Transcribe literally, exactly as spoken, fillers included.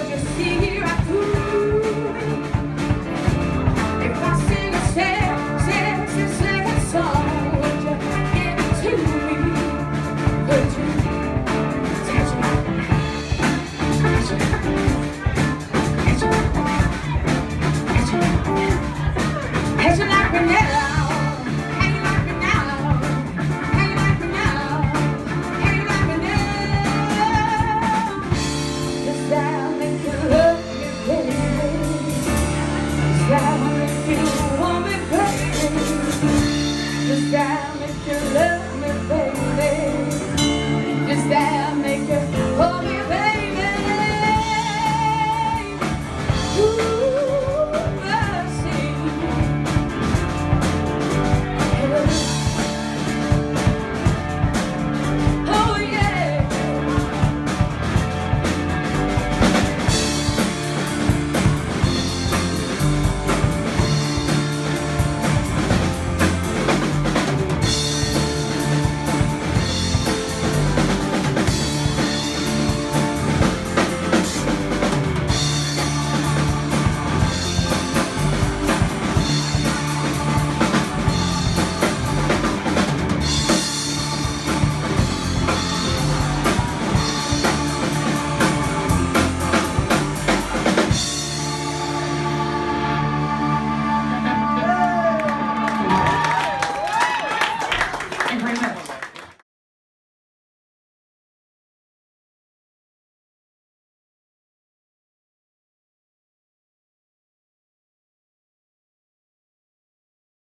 So just sing it.